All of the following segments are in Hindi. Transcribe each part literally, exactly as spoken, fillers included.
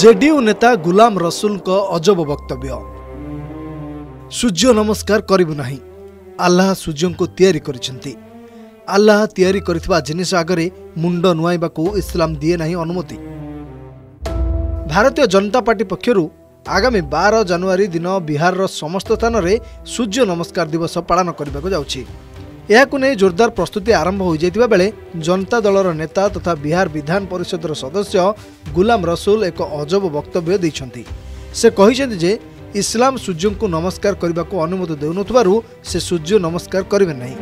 जेडीयू नेता गुलाम रसूल को अजब वक्तव्य। सूर्य नमस्कार करिबु नाही, अल्लाह सूर्य को तैयारी करिसेंती। अल्लाह तैयारी करितबा जिनिस आगरे मुंड नुआइबाकू इस्लाम दिए नाही अनुमति। भारतीय जनता पार्टी पक्षरु आगामी बारह जनवरी दिन बिहार समस्त स्थान में सूर्य नमस्कार दिवस पालन करने जाउछि। यहाकू नहीं जोरदार प्रस्तुति आरंभ हो जाता बेले जनता दलर नेता तथा बिहार विधान परिषदर सदस्य गुलाम रसूल एक अजब वक्तव्य देइछन्ति। से कहिसेन्ति जे इस्लाम सूर्य को नमस्कार करने को अनुमति देउनथबारु से सूर्य नमस्कार करिबे नहीं।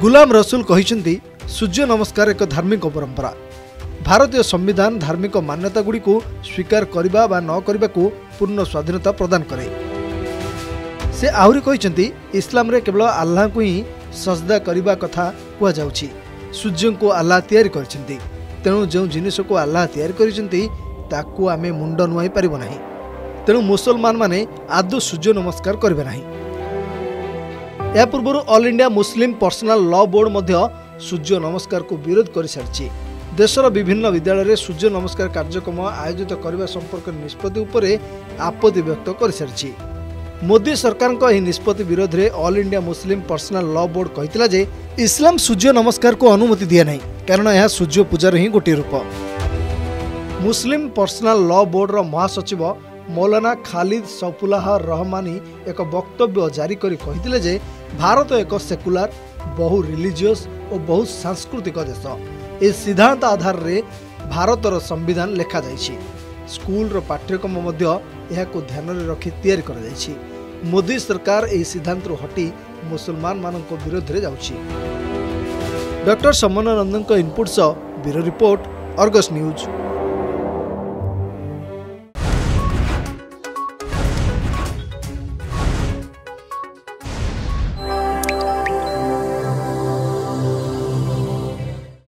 गुलाम रसूल कहिसेन्ति सूर्य नमस्कार एक धार्मिक परंपरा। भारतीय संविधान धार्मिक मान्यता गुड़ी को स्वीकार करिबा बा न करिबा को पूर्ण स्वाधीनता प्रदान करे। से आहुरी कहिसेन्ति इस्लाम रे केवल अल्लाह को ही सजदा करिबा कथा कुआ जाउछि। सूर्य को अल्लाह तैयारी करिसेन्ति, तेणु जो जिनिस को अल्लाह तैयारी करिसेन्ति ताकू आमे मुंड नुआई पारिबो नाही। तेणु मुसलमान माने आदौ सूर्य नमस्कार करिबे नाही। या पूर्व all India Muslim personal law board मध्य सूर्य नमस्कार को विरोध कर सारिछि। देशर विभिन्न विद्यालय में सूर्य नमस्कार कार्यक्रम आयोजित करने संपर्क निष्पत्ति उपर आपत्ति व्यक्त कर सारिछि। मोदी सरकार को यह निष्पत्ति विरोध में all India Muslim personal law board कहला जे इस्लाम सूर्य नमस्कार को अनुमति दिए ना, कारण यह सूर्य पूजार ही गोटे रूप। मुस्लिम पर्सनल लॉ बोर्ड महासचिव मौलाना खालिद सफुल्लाह रहमानी एक वक्तव्य जारी कर कहते जे भारत एक सेकुलर बहु रिलीजियस और बहु सांस्कृतिक देश। यह सिद्धांत आधार में भारतर संविधान लिखा जाइए। स्कूल पाठ्यक्रम यह को ध्यान में रखी तैयारी कर जाइछि। मोदी सरकार यह सिद्धांत हटी मुसलमान मान विरोध में जाउछि। डॉक्टर समन नंदन इनपुट सह ब्यूरो रिपोर्ट, अर्गस न्यूज।